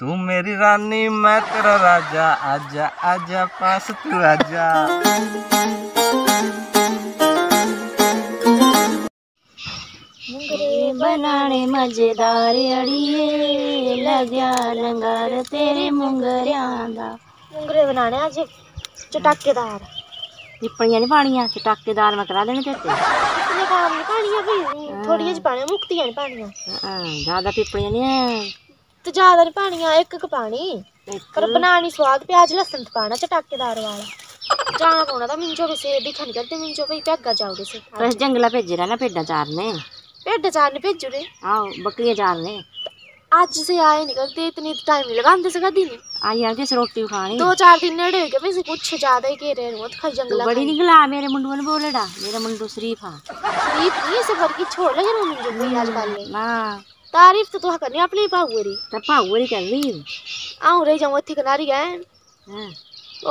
तू मेरी रानी मैं तेरा राजा, आजा आजा पास तू आजा। मुंगरे बनाने मजेदार अड़िए लग्या लंगर तेरे मुंगरियां दा। मुंगरे बनाने अज चटाकेदार निपड़ियां नहीं पानियां, चटाकेदार मैं करा देने तेरे थोड़ी जी पानी मुक्तियां नहीं पानियां, ज्यादा टिप्पणियां नहीं है तो ज्यादा नहीं पानियां, एक एक पानी पर बनानी स्वाद प्याज लहसुन पाना चटाकेदार वाला जाना पौना था। मिंजो भी से दिखा नहीं करते, मिंजो भी प्यागा जाओगे से बस जंगला भेजे रहना पेडा चारने, पेडा चारने भेजो रे आओ बकरियां चारने। आज से आए नहीं करते, इतनी टाइम लगांदे से कदी नहीं आई आ के रोटी खानी, दो चार दिन नेड़े हो गए वैसे कुछ ज्यादा ही घेरे रोत खा जंगला बड़ी निकला। मेरे मुंडू ने बोलेड़ा, मेरा मुंडू शरीफ हां शरीफ नहीं सफर की छोड़ लगे रो मुंडू में आज पाले ना तारीफ तो तुहा करनी अपनी पावरी त पावरी कर रही आऊ रे जाऊं ओथी किनारी है हां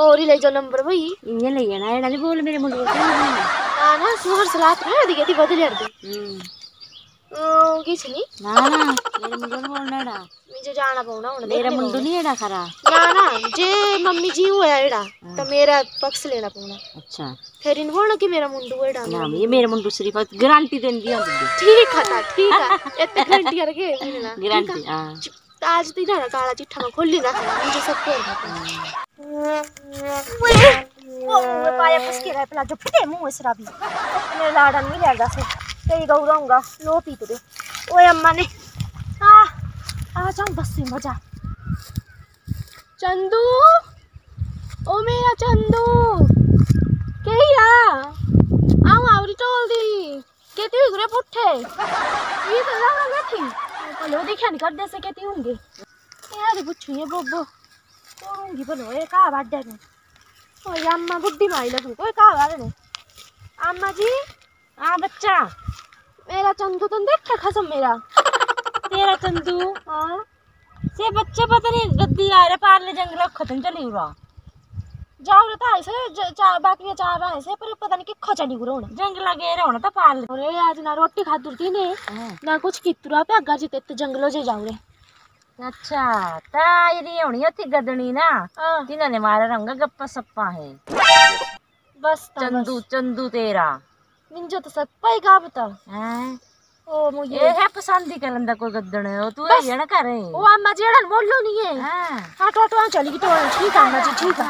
और ही ले जो नंबर भाई ये ले जाना एड़ा नहीं बोल मेरे मुंडू ना ना सुहर सलात ना दी गई बदल यार दी ओ किछ नहीं ना ना मेरे मुंडू ने बोलनाड़ा मुझे जाना पौना हुन मेरा मुंडू नहीं एड़ा खरा ना ना जे मम्मी जी होया एड़ा तो मेरा पक्ष लेना पौना। अच्छा फिर इन बोलना कि मेरा मुंडू एड़ा ना ये मेरा मुंडू सिर्फ गारंटी देंदी हम ठीक है ठीक है इतने गारंटी रखे ना गारंटी हां आज ती ना काला चिट्ठा में खोली रख मुझे सब को ओए ओ मुंह पाया फसके रहा पला जो फटे मुंह इसरा भी मेरा लाडन नहीं लगा से कई गऊ रहूंगा लो पी तो ओए अम्मा ने हां आ जाऊं बस से मजा। चंदू ओ मेरा चंदू केया आओ आवरी टोल दी केती हुगरे पुठे ये तो लागा गठी भलो देखन कर दे से केती होंगे यार पूछू ये बोबो तोरूंगी भलो ए का बाड्डे ने ओए अम्मा बुड्ढी माई लगू कोई का वाले अम्मा जी हां बच्चा मेरा चंदू तो देखा खसम मेरा तेरा चंदू हां से बच्चे पता नहीं गद्दी आ रहे पारले जंगला खतन चली उरा जाओ रे ताई से चार बाकरियां चार रहे से पर पता नहीं कि खो चली गुरो होना जंगला गए रे होना तो पारले अरे आज ना रोटी खादुर थी ने ना कुछ कितुरा पे आगा जी ते जंगलो जे जाओ रे। अच्छा ताई री होनी थी गदनी ना तिना ने मारा रंगा गप्पा सप्पा है बस चंदू चंदू तेरा मिंजो तो सप्पा ही का बता हैं ओ मुझे ये है पसंद ही करंदा कोई गद्दण है ओ तू ये ना करे ओ अम्मा जेड़ा बोललो नहीं है हां हां तो आ चली की तो ठीक है अम्मा जी ठीक है।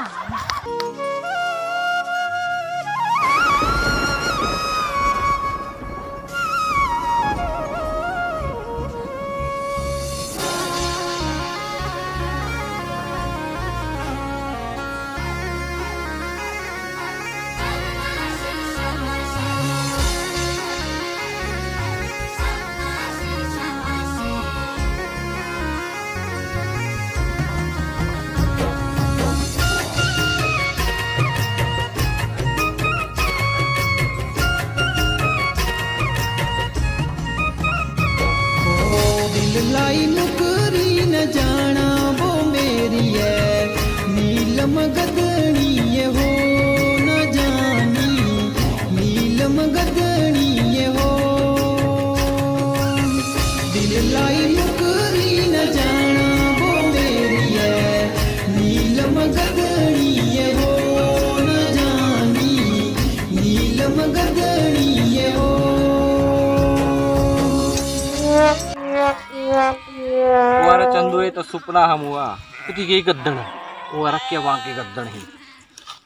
तो सुपना हम हुआ कुछ यही गद्दन वो रखे वहां के गद्दन ही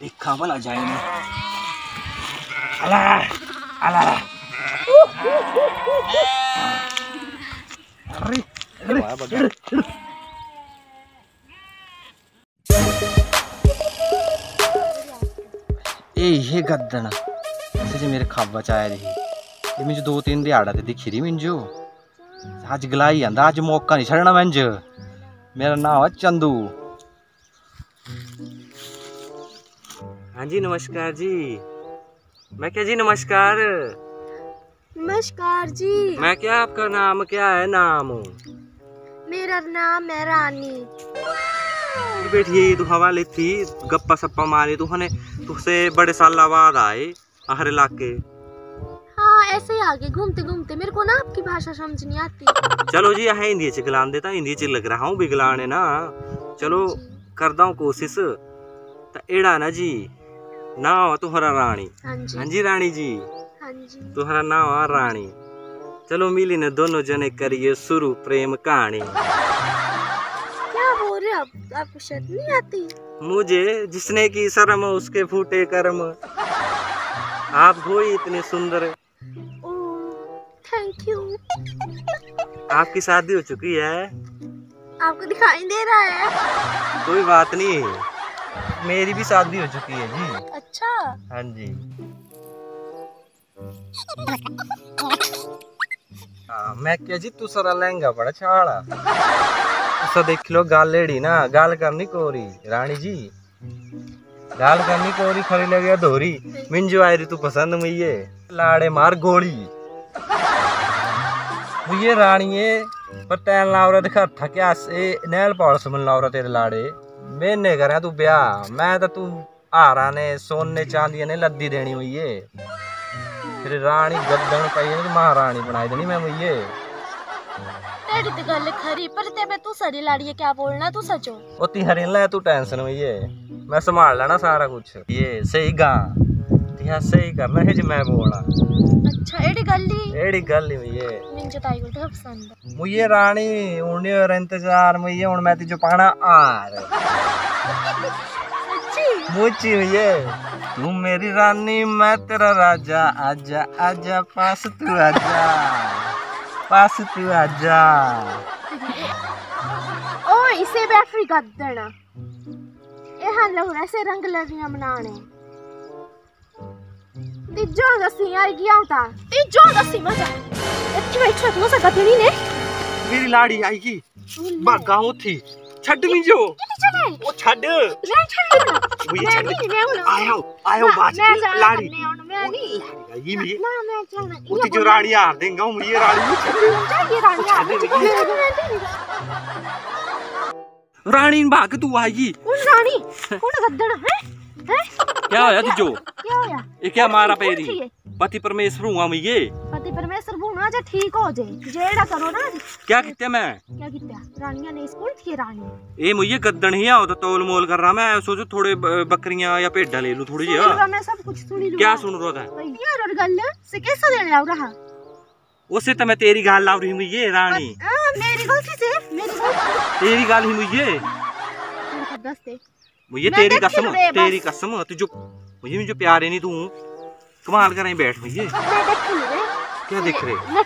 देखा भला जाए ना अला अला अरे अरे ये गद्दन सच मेरे खाबा च आया रही मुझे दो तीन दिहाड़ा ते दिखी रही मिंजो आज गलाई आंदा आज मौका नहीं छड़ना मंज। मेरा नाम है चंदू। हाँ जी नमस्कार जी। मैं क्या जी नमस्कार नमस्कार जी। मैं क्या आपका नाम क्या है नाम? मेरा नाम है रानी। बैठिए तू हवा ली थी गप्पा सप्पा मारी तूने तुझसे बड़े साल बाद आए आहर इलाके। हाँ हाँ ऐसे ही आगे घूमते घूमते, मेरे को ना आपकी भाषा समझ नहीं आती। चलो जी यहाँ हिंदी चिकलान देता, हिंदी च लग रहा हूँ बिगलाने ना। चलो करता हूँ कोशिश। एड़ा ना जी ना हो तुहरा रानी। हाँ जी रानी जी, हाँ जी तुहरा ना हो रानी। चलो मिली ने दोनों जने करिए शुरू प्रेम कहानी। क्या बोल रहे हो आपको शर्म नहीं आती? मुझे जिसने की शर्म उसके फूटे कर्म, आप हो इतने सुंदर। Thank you. आपकी शादी हो चुकी है, आपको दिखाई दे रहा है। कोई बात नहीं, मेरी भी शादी हो चुकी है जी। अच्छा। हाँ जी। मैं क्या जी दूसरा लहंगा बड़ा छाड़ा उसको देख लो। गाल लेडी ना गाल करनी कोरी रानी जी, गाल करनी कोरी खड़ी लगे धोरी। मिंजो आई तू पसंद मुझे लाड़े मार गोली मुझे रानिये पर तैन लावरा दिखा थकिया से नैल पॉलिश मन लावरा तेरे लाड़े। मैं नहीं कर तू ब्याह, मैं तो तू हारा ने सोने चांदी ने लद्दी देनी मुझे। फिर रानी गद्दन पाई तो महारानी बनाई देनी मैं मुझे। तेरी तो गल खरी पर ते मैं तू सरी लाड़िए क्या बोलना तू सचो। ओ ती हरी ले तू टेंशन मुझे, मैं संभाल लेना सारा कुछ। ये सही गा तिया सही करना है जी मैं बोला। अच्छा एड़ी गल्ली मुझे मिंजो ताई को तो पसंद मुझे रानी उन्हीं और इंतजार मुझे उन मैं तुझे पाना आर सच्ची मुझे मुझे तू मेरी रानी मैं तेरा राजा। आजा आजा पास तू, आजा पास तू, आजा। ओ इसे बैटरी का देना ऐसे रंग लगिया मनाने तीजो दसी यार गया होता तीजो दसी मजा अच्छा अच्छा तुम सका देनी ने मेरी लाड़ी आई की भागा होती छड मिंजो ओ छड मैं छड मैं आयो बात लाड़ी मैं नहीं ये भी ना मैं चलना ये तीजो राड़ी हार देंगा मुझे राड़ी ये राड़ी रानी भाग तू आई रानी कौन गद्दड़ है? है क्या होया तुझो क्या होया ये क्या मारा पेरी पति परमेश्वर हुआ मैं ये पति परमेश्वर भूना जे ठीक हो जे जेड़ा करो ना क्या कित्या मैं क्या कित्या रानिया ने स्कूल थी रानी ए मुझे गद्दड़ ही आओ तो तोल मोल कर रहा मैं सोचो थोड़े बकरियां या पेड़ा ले लूं थोड़ी या मैं सब कुछ सुन लूं क्या सुन रहा था यार और गल से कैसा देने लाऊ रहा उसे तो मैं तेरी गाल लाऊ रही हूं ये रानी मेरी गलती से तेरी गाल ही मुझे तेरी कसम तुझे मुझे मुझे प्यार नहीं तू कमाल कर बैठ मुझे क्या देख रहे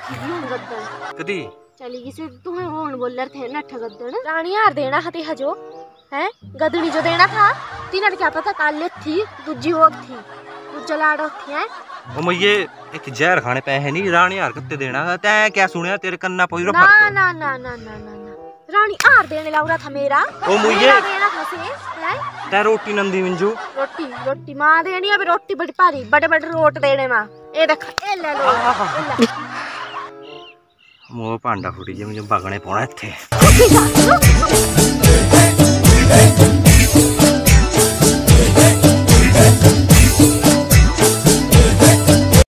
कदी चली से तुम्हें होन बोलर थे नठ गद्दन रानी हार देना हते हजो हैं गदनी जो देना था तीन क्या पता काल ले थी दूजी और थी तू चला रखी है ओ मुझे एक जहर खाने पे है नहीं रानी हार कते देना तै क्या सुनया तेरे कन्ना पोई रो ना ना ना ना ना रानी आर देने लाऊरा था मेरा ओ मुझे देना था से ते रोटी नंदी मिंजू रोटी रोटी मां देनी अभी रोटी बड़ी भारी बड़े रोट देने मां ए देख ए ले लो मोह पांडा फुटी जे मुझे भागने पड़ना इथे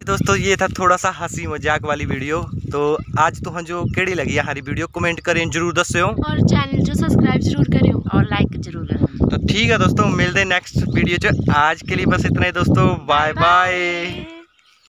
दोस्तों ये था थोड़ा सा हंसी मजाक वाली वीडियो। तो आज तो हम जो केड़ी लगी हमारी वीडियो कमेंट करें जरूर दस्यो और चैनल जो सब्सक्राइब जरूर करियो और लाइक जरूर करो। तो ठीक है दोस्तों मिलते हैं नेक्स्ट वीडियो जो आज के लिए बस इतना ही दोस्तों बाय बाय।